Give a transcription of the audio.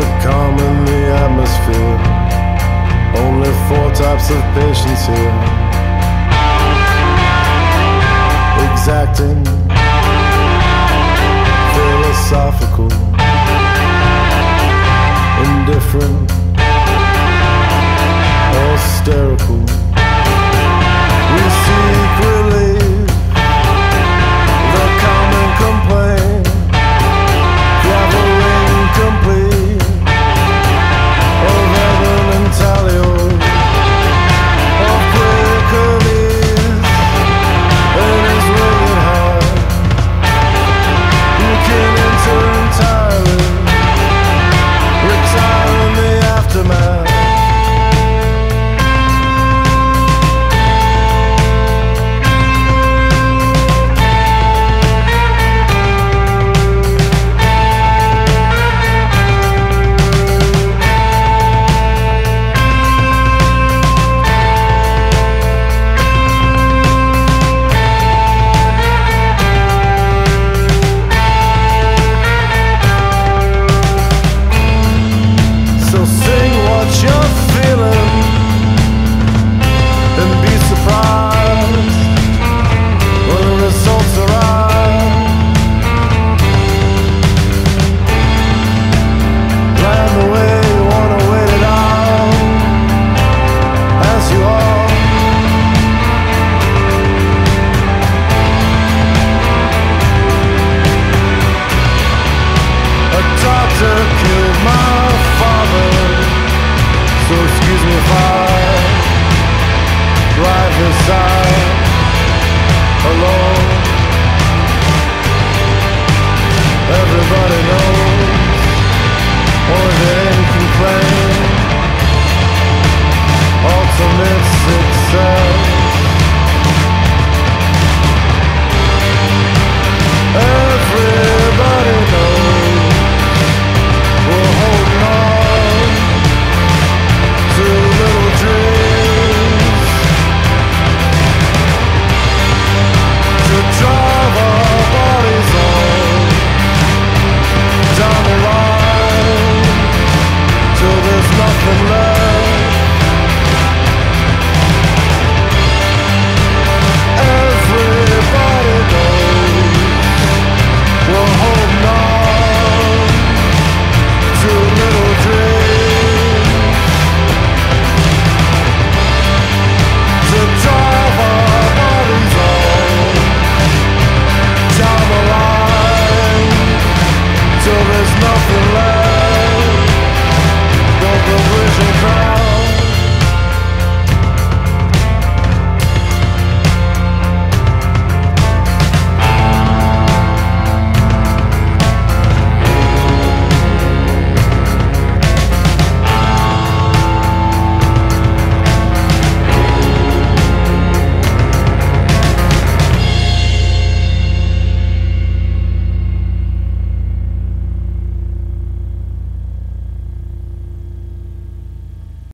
a calm in the atmosphere. Only four types of patients here. Exacting, philosophical, indifferent, hysterical. We seek relief, the common complaint, traveling complete of heaven and talios, of Hercules and his wicked heart. You can enter entirely, retire in the aftermath. Excuse me if I drive this out.